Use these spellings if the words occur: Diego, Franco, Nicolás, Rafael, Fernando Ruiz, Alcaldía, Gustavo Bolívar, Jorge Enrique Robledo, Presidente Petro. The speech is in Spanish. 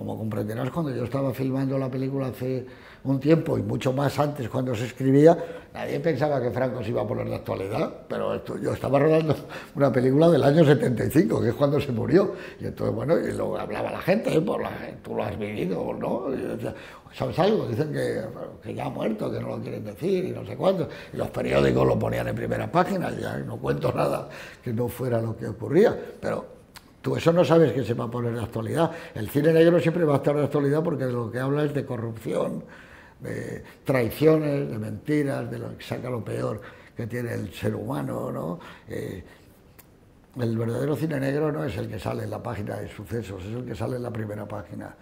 Como comprenderás, cuando yo estaba filmando la película hace un tiempo, y mucho más antes cuando se escribía, nadie pensaba que Franco se iba a poner de actualidad, pero yo estaba rodando una película del año 75, que es cuando se murió, y entonces, bueno, y lo hablaba la gente, pues, tú lo has vivido o no, y decía, ¿sabes algo? Dicen que ya ha muerto, que no lo quieren decir, y no sé cuánto, y los periódicos lo ponían en primera página, y ya no cuento nada que no fuera lo que ocurría, pero... Tú eso no sabes que se va a poner de actualidad. El cine negro siempre va a estar de actualidad porque de lo que habla es de corrupción, de traiciones, de mentiras, de lo que saca lo peor que tiene el ser humano, ¿no? El verdadero cine negro no es el que sale en la página de sucesos, es el que sale en la primera página.